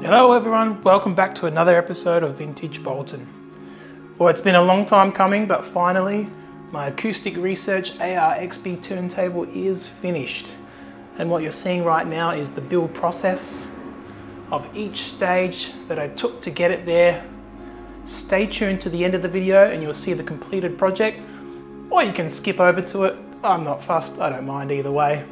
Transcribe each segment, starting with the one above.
Hello everyone, welcome back to another episode of Vintage Bolton. Well, it's been a long time coming, but finally my Acoustic Research ARXB turntable is finished. And what you're seeing right now is the build process of each stage that I took to get it there. Stay tuned to the end of the video and you'll see the completed project, or you can skip over to it. I'm not fussed, I don't mind either way.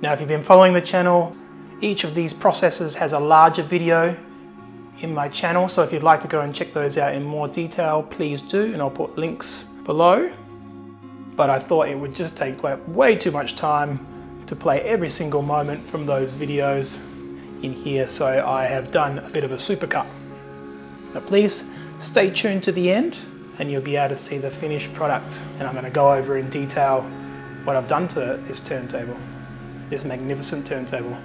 Now, if you've been following the channel, each of these processes has a larger video in my channel, so if you'd like to go and check those out in more detail, please do, and I'll put links below. But I thought it would just take way too much time to play every single moment from those videos in here, so I have done a bit of a supercut. But please stay tuned to the end and you'll be able to see the finished product, and I'm going to go over in detail what I've done to this turntable, this magnificent turntable.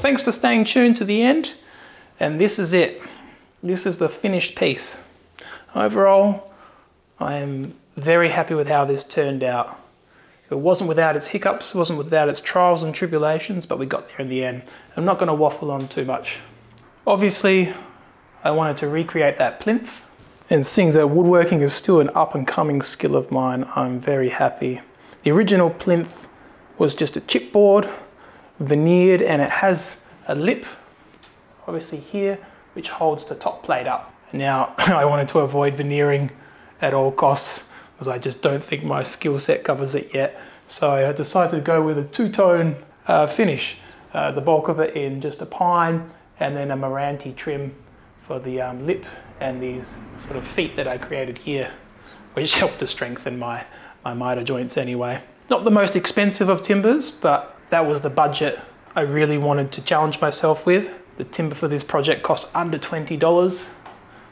thanks for staying tuned to the end. And this is it. This is the finished piece. Overall, I am very happy with how this turned out. It wasn't without its hiccups, it wasn't without its trials and tribulations, but we got there in the end. I'm not going to waffle on too much. Obviously, I wanted to recreate that plinth, and seeing that woodworking is still an up-and-coming skill of mine, I'm very happy. The original plinth was just a chipboard, veneered, and it has a lip, obviously here, which holds the top plate up. Now, I wanted to avoid veneering at all costs, because I just don't think my skill set covers it yet. So I decided to go with a two-tone finish, the bulk of it in just a pine, and then a Maranti trim for the lip and these sort of feet that I created here, which helped to strengthen my miter joints anyway. Not the most expensive of timbers, but that was the budget I really wanted to challenge myself with. The timber for this project cost under $20.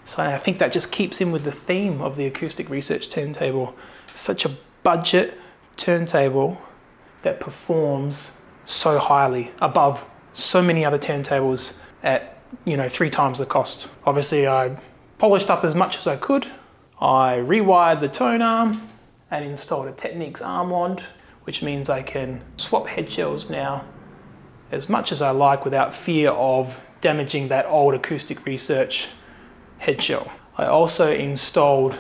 So I think that just keeps in with the theme of the Acoustic Research turntable. Such a budget turntable that performs so highly above so many other turntables at, you know, 3 times the cost. Obviously I polished up as much as I could. I rewired the tone arm and installed a Technics arm wand, which means I can swap head shells now as much as I like without fear of damaging that old Acoustic Research head shell. I also installed,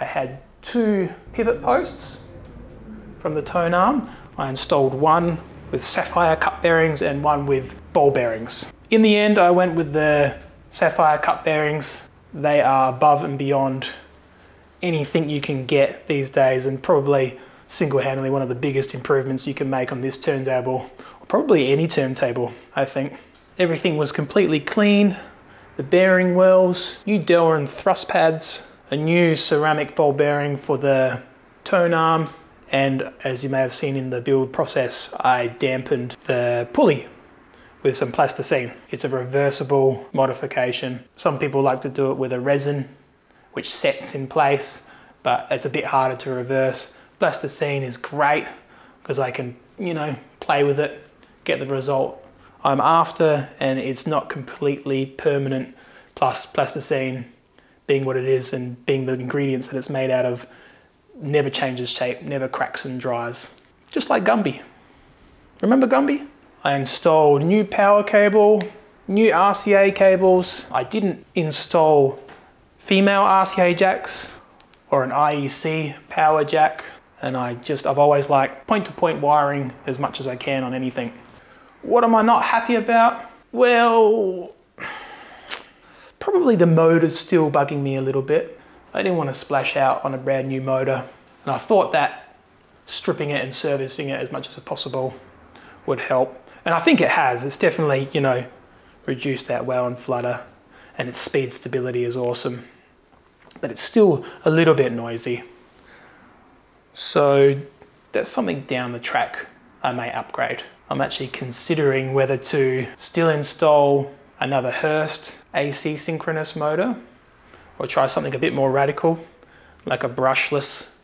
I had 2 pivot posts from the tone arm. I installed one with sapphire cup bearings and one with ball bearings. In the end, I went with the sapphire cup bearings. They are above and beyond anything you can get these days, and probably single-handedly one of the biggest improvements you can make on this turntable, or probably any turntable, I think. Everything was completely clean. The bearing wells, new Delrin thrust pads, a new ceramic ball bearing for the tone arm, and as you may have seen in the build process, I dampened the pulley with some plasticine. It's a reversible modification. Some people like to do it with a resin, which sets in place, but it's a bit harder to reverse. Plasticine is great because I can, you know, play with it, get the result I'm after, and it's not completely permanent. Plus, plasticine, being what it is and being the ingredients that it's made out of, never changes shape, never cracks and dries. Just like Gumby. Remember Gumby? I installed new power cable, new RCA cables. I didn't install female RCA jacks or an IEC power jack. And I've always liked point-to-point wiring as much as I can on anything. What am I not happy about? Well, probably the motor's still bugging me a little bit. I didn't want to splash out on a brand new motor. And I thought that stripping it and servicing it as much as possible would help. And I think it has. It's definitely, you know, reduced that wow and flutter, and its speed stability is awesome. But it's still a little bit noisy. So that's something down the track I may upgrade. I'm actually considering whether to still install another Hurst AC synchronous motor, or try something a bit more radical, like a brushless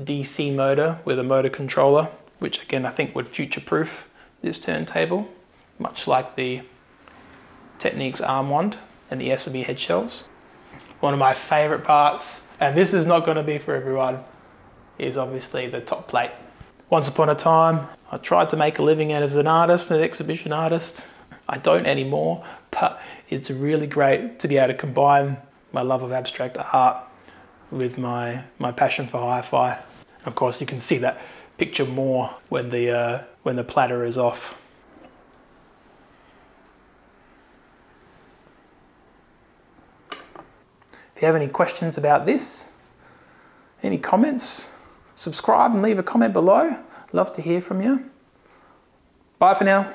DC motor with a motor controller, which again I think would future-proof this turntable, much like the Technics arm wand and the SB head shells. One of my favorite parts, and this is not going to be for everyone, is obviously the top plate. Once upon a time, I tried to make a living as an artist, an exhibition artist. I don't anymore, but it's really great to be able to combine my love of abstract art with my passion for hi-fi. Of course, you can see that picture more when the platter is off. If you have any questions about this, any comments, subscribe and leave a comment below. Love to hear from you. Bye for now.